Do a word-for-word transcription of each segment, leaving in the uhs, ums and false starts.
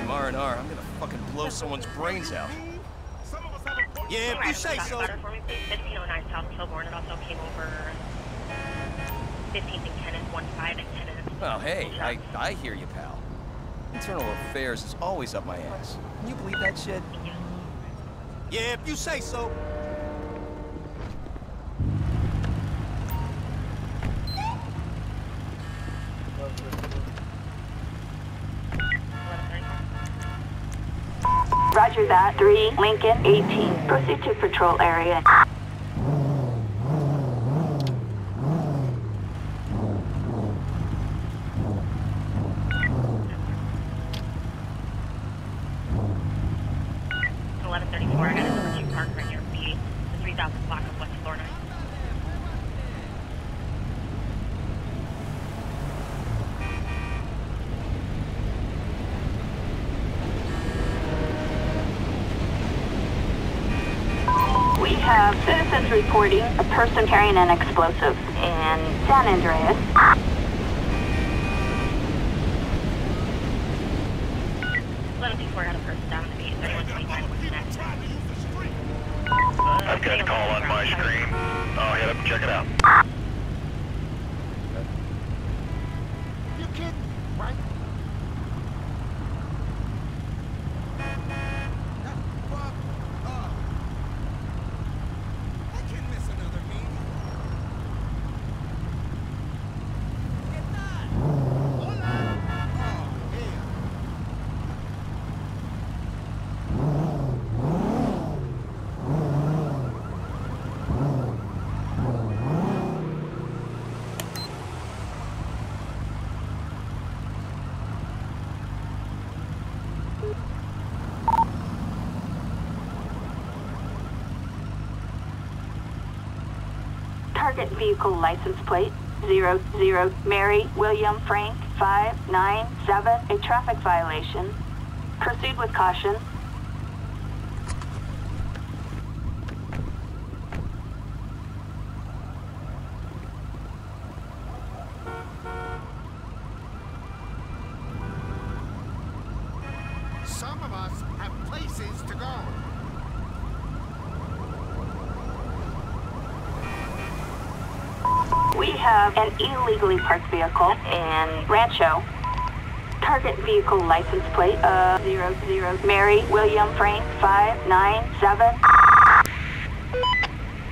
some R and R, I'm gonna fucking blow someone's brains out. Yeah, if you say so. fifteen oh nine South Kilbourne, it also came over fifteen and ten and one five and ten and... Oh, hey, I, I hear you, pal. Internal affairs is always up my ass. Can you believe that shit? Yeah, yeah if you say so. Roger that. three, Lincoln, eighteen. Proceed to patrol area. eleven thirty-four, I got a number two park right near B, the three thousand block of West Florida. We have citizens reporting a person carrying an explosive in San Andreas. eleven thirty-four, I got a person down in the beach, thirty-one twenty-five. I've got a call on my screen. I'll head up and check it out. You kidding, right? Target vehicle license plate zero zero Mary William Frank five nine seven, a traffic violation. Proceed with caution. Some of us have places to go. We have an illegally parked vehicle in Rancho. Target vehicle license plate of zero zero Mary William Frank five nine seven.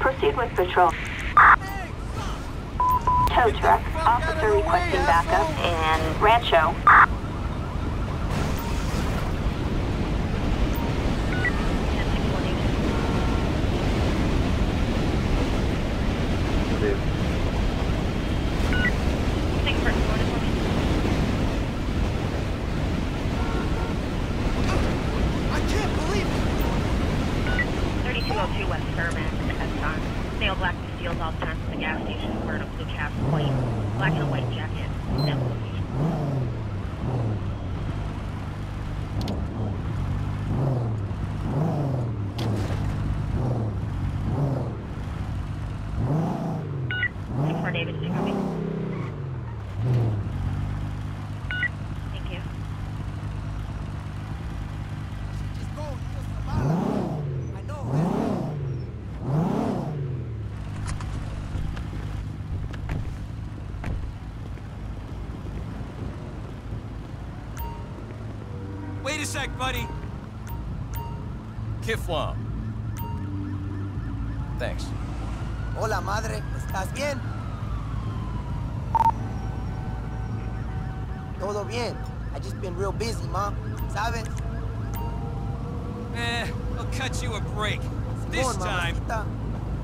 Proceed with patrol. Tow truck. Officer requesting backup in Rancho. Wait a sec, buddy. Kiflom. Thanks. Hola, madre. ¿Estás bien? Todo bien. I just been real busy, mom. Sabes? Eh, I'll cut you a break. This time.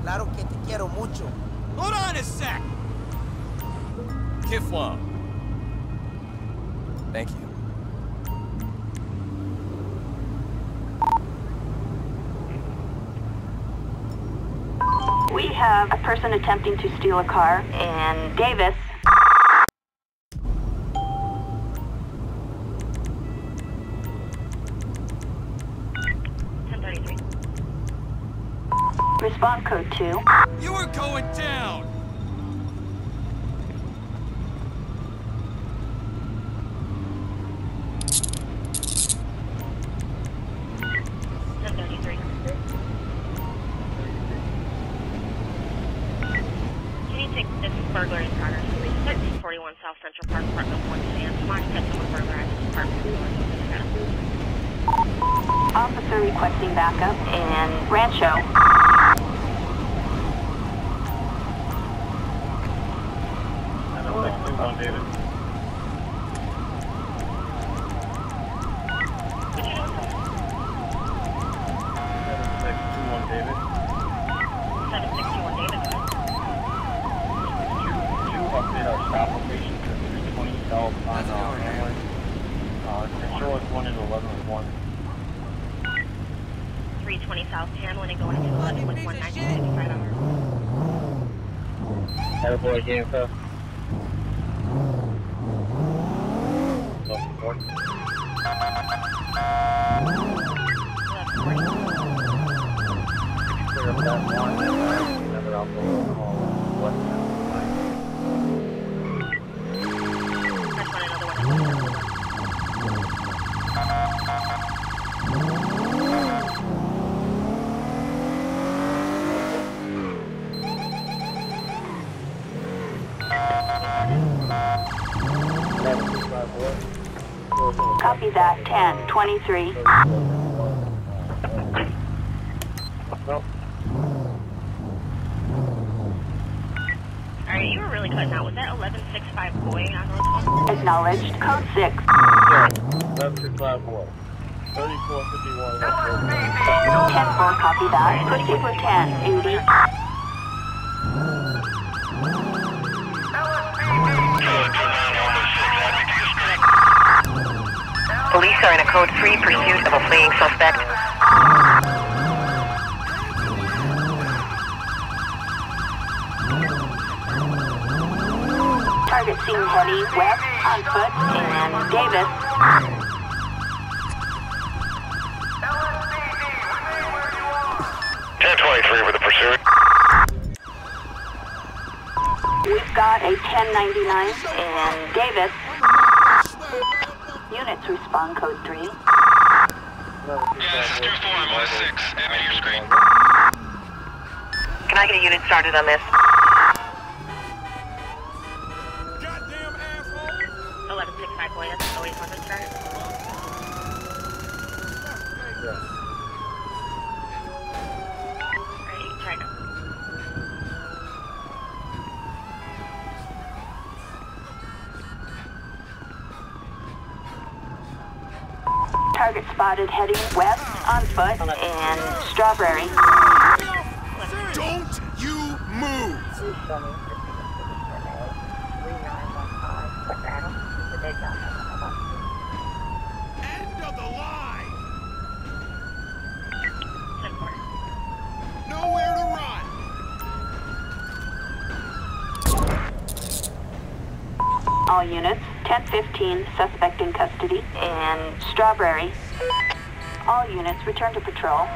Claro que te quiero mucho. Hold on a sec. Kiflom. Thank you. We have a person attempting to steal a car in Davis. ten thirty-three. Respond code two. You are going down! South Central Park, apartment one ten. March ten, further access apartment. Officer requesting backup in Rancho. David. Copy that, ten twenty-three. Nope. Alright, you were really cutting out. Was that eleven sixty-five boy on those? Acknowledged. Code six. Yeah, eleven sixty-five boy. thirty-four fifty-one. ten four, copy that. Proceed for ten eighty. Police are in a code three pursuit of a fleeing suspect. Target seen heading west on foot and Davis. ten twenty-three for the pursuit. We've got a ten ninety-nine and Davis. Units respond code three. Yeah, this is two four, I'm on six. Admit your screen. Can I get a unit started on this? Goddamn asshole! eleven sixty-five boy, that's always on the start. Alright, try to. Target spotted heading west on foot and Strawberry. Don't you move! End of the line! Nowhere to run! All units. ten fifteen, suspect in custody, and Strawberry. All units return to patrol.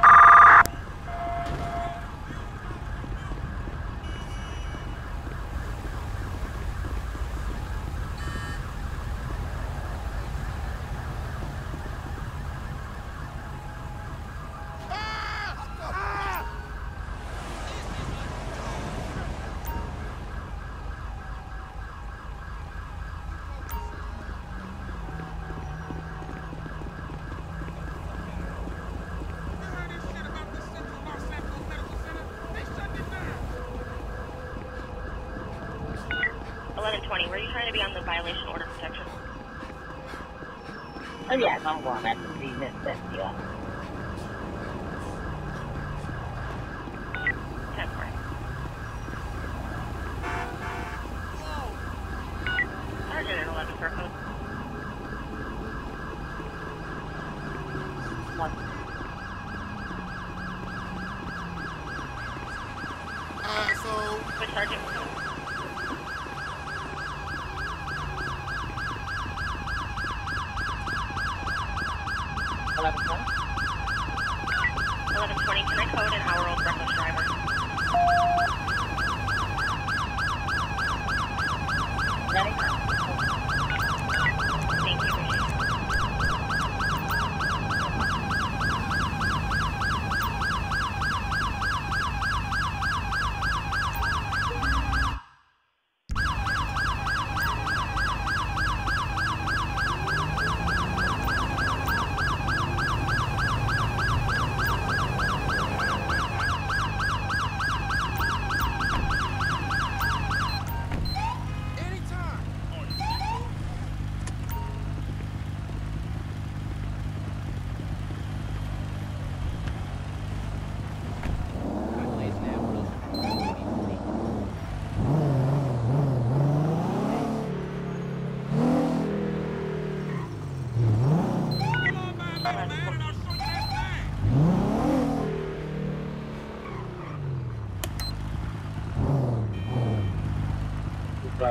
Were you trying to be on the violation order protection? Oh yeah, I'm going after the business that you are. ten four. Sergeant at eleven for code. One. Uh, so... Which sergeant was code?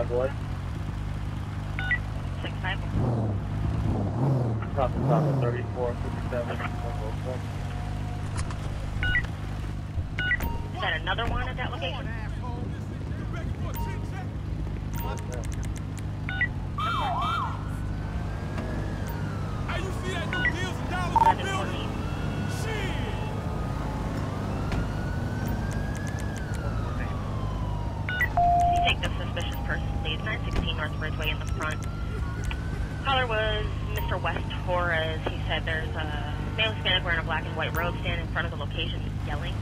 boy. six nine. Top of top of thirty-four fifty-seven. Is that another one at that location? Hey, you see that new deals and dollars in the building? Shit! nine sixteen North Bridgeway in the front. Caller was Mister West Torres. He said there's a male Hispanic wearing a black and white robe standing in front of the location yelling.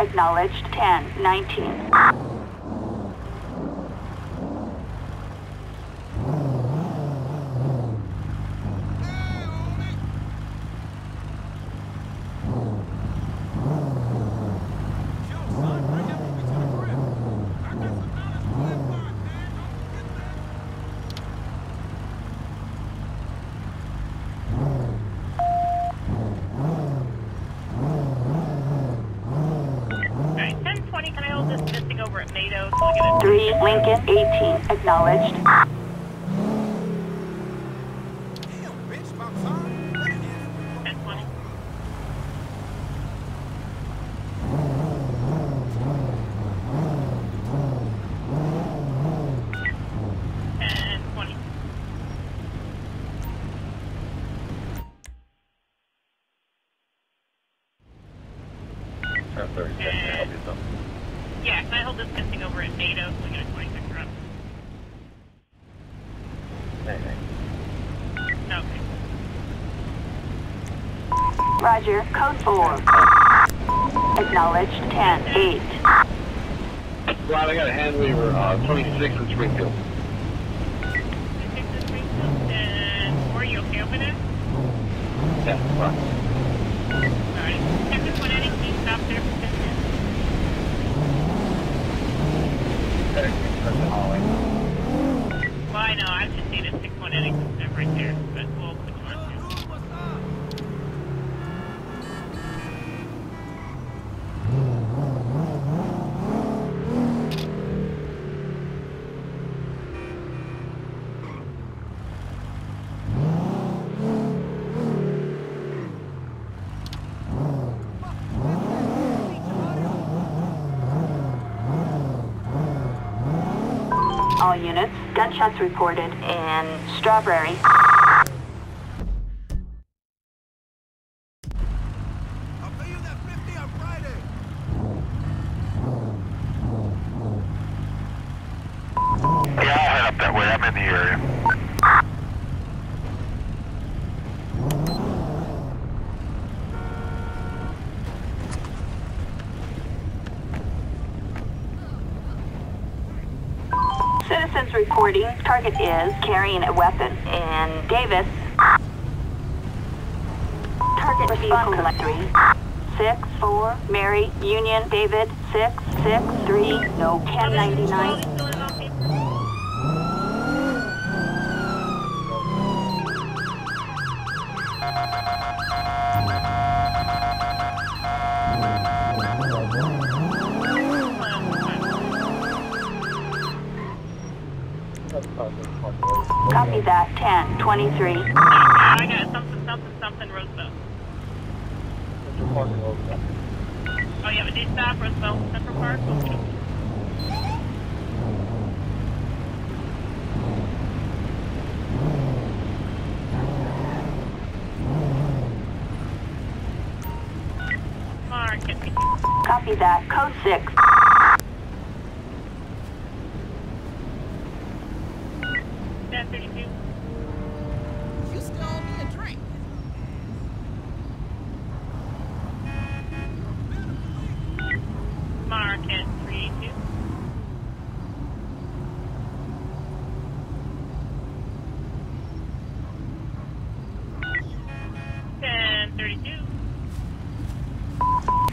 I got him. Acknowledged ten nineteen. Acknowledged. Roger, code four. Acknowledged ten eight. Right, I got a hand weaver, uh, twenty-six in Springfield. twenty-six in Springfield, and were you okay over there? Yeah, right. Alright, ten one eighty, can you stop there for ten minutes? Well, I know, I've just seen a six one eighty stop right there, but we'll put you on. All units, gunshots reported in Strawberry. Target is carrying a weapon in Davis. Target vehicle three six four Mary Union David six six three no ten ninety-nine. Copy that, ten twenty-three. Uh, I got something, something, something, Roseville. Central Park and Roseville. Oh, yeah, but they stop, Roseville. Central Park, Roseville. Copy that. Code six.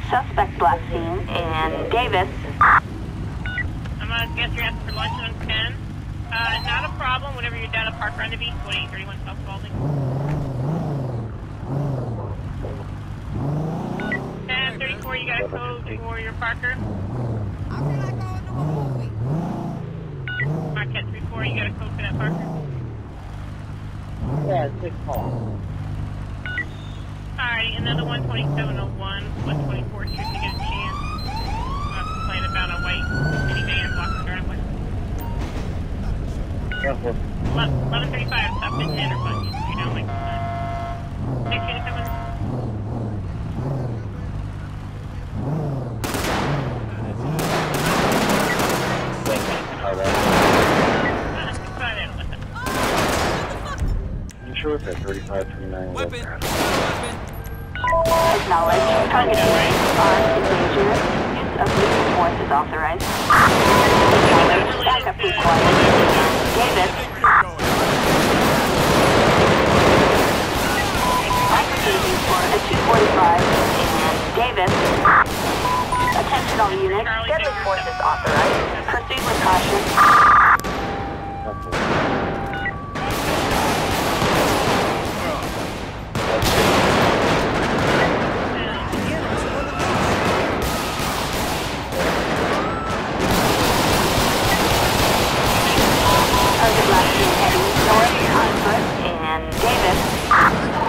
Suspect black scene and Davis. I'm gonna guess you're asking for lunch on ten. Uh, not a problem. Whenever you're down at Park Rendezvous, twenty-eight thirty-one South Spaulding. ten thirty-four, you got a code for your Parker. How can I go into a movie? Marquette three four, you got a code for that Parker? Yeah, it's a call. Alright, another one, twenty-seven oh one, one twenty-fourth Street, to get a chance. I'm complaining about a white minivan blocking the driveway. eleven thirty-five, stop at ten or buggy. You know, like, uh, make sure someone. Sure, that thirty-five twenty-nine. Weapon! Weapon! Acknowledge. Target armed and dangerous. Use of lethal force is authorized. Backup required. Davis. Activating for a two forty-five. And Davis. Attention all units. Deadly force is authorized. Proceed with caution.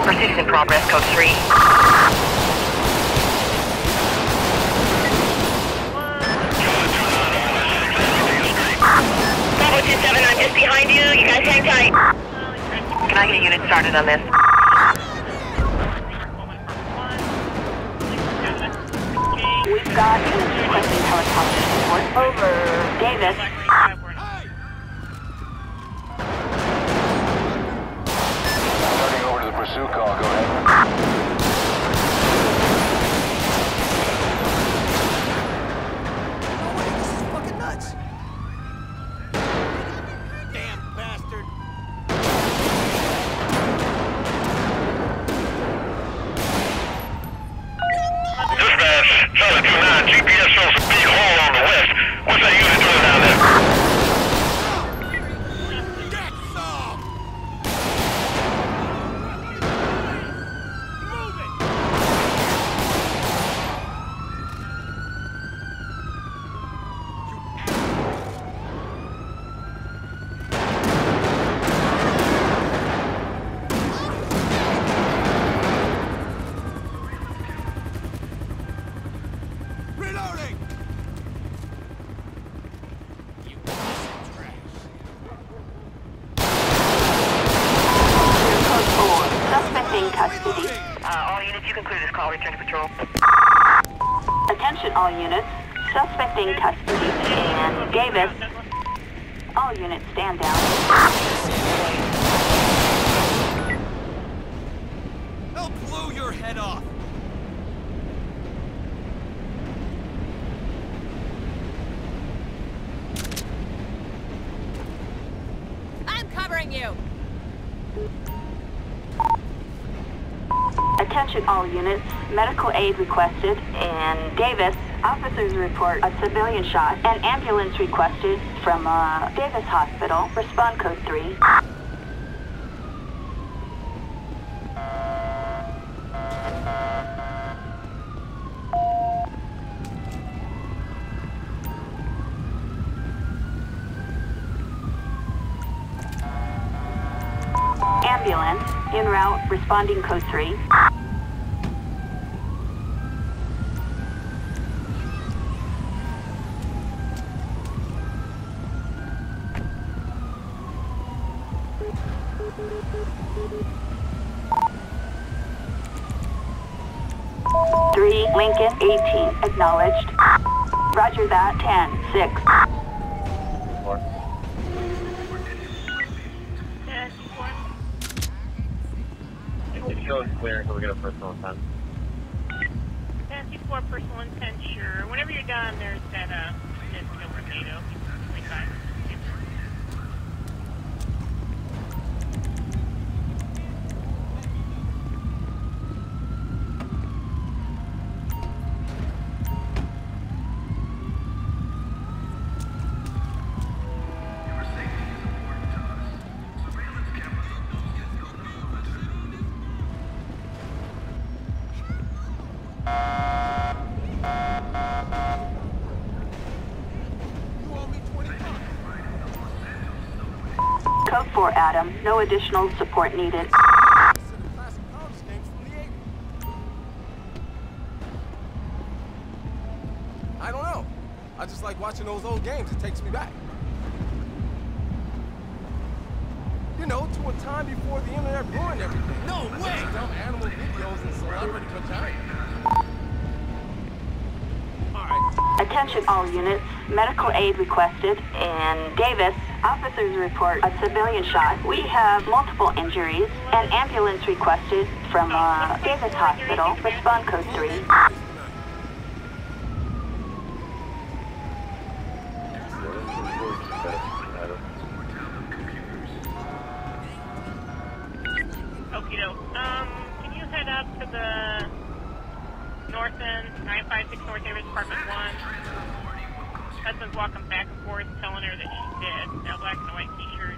Pursuit in progress, code three. Bravo two seven, I'm just behind you. You guys hang tight. Can I get a unit started on this? We've got units requesting helicopter support. Over. Davis. Pursuit call, go ahead. No way, this is fucking nuts! Damn bastard! Dispatch, Charlie two nine, G P S shows a big hole on the west. What's that unit doing down there? All units, suspect in custody, and Davis. All units, stand down. They'll blow your head off. I'm covering you. Attention all units, medical aid requested, and Davis. Officers report a civilian shot. An ambulance requested from uh, Davis Hospital. Respond code three. Ambulance en route. Responding code three. Three Lincoln, eighteen. Acknowledged. Roger that, ten, six. Four. If you don't clear, so we get a personal ten. Four personal intent, sure. Whenever you're done, there's that, uh, disc over NATO. Adam, no additional support needed. I don't know. I just like watching those old games. It takes me back. You know, to a time before the internet ruined everything. No way! Dumb animal videos and celebrity vagina. All right. Attention all units. Medical aid requested in Davis. Officers report a civilian shot. We have multiple injuries. An ambulance requested from uh, Davis Hospital. Respond code three. Okie doke. Um, can you head up to the north end, nine five six North Davis, Apartment one? Hudson's walking back and forth, telling her that she's dead. Now black and white t-shirt.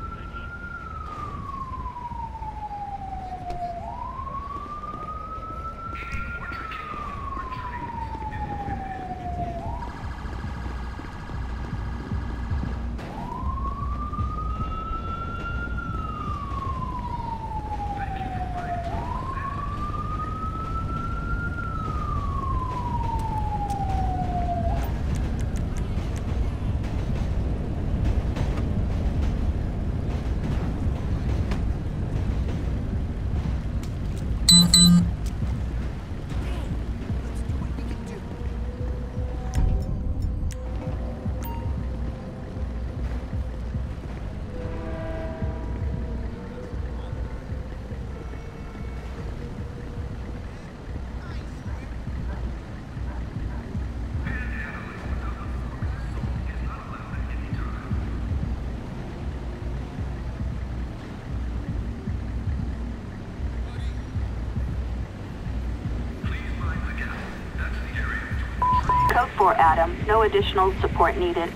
For Adam, no additional support needed.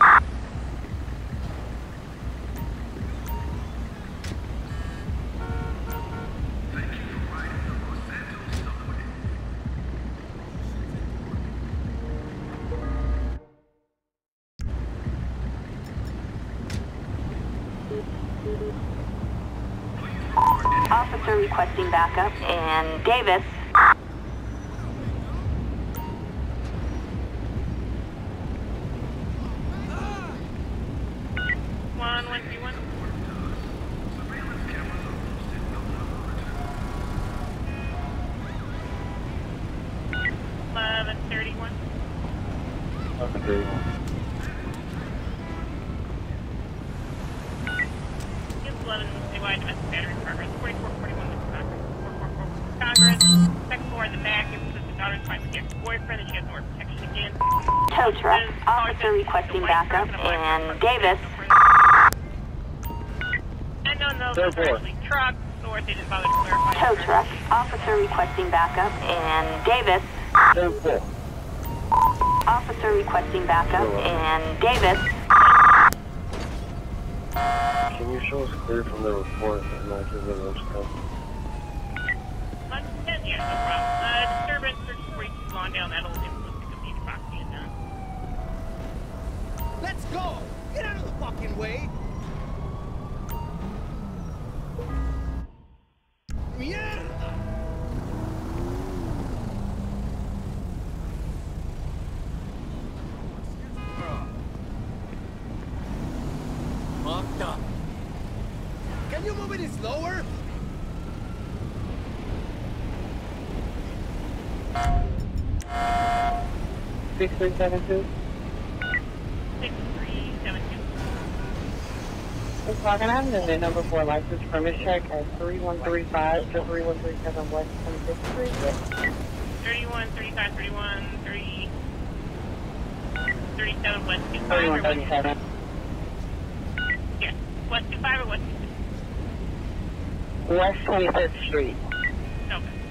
Officer requesting backup in Davis. Requesting backup in Davis. And on those trucks, or they didn't bother to clarify. Tow truck, officer requesting backup in Davis. Officer requesting backup in Davis. Can you show us clear from the report and not give the lunch call? Yeah, no problem. Uh, disturbance search for you too long down that old. Let's go! Get out of the fucking way! Mierda! Fucked up. Can you move any slower? Uh, uh. six three seven two? six three seven two. Miz Hogan, I have an number four license permit check at three one three five to three one three seven West twenty-fifth Street. thirty-one thirty-five thirty-one thirty-seven West twenty-fifth Street. thirty-one thirty-seven. Yes. West twenty-five or West twenty-fifth? West twenty-fifth Street. Okay.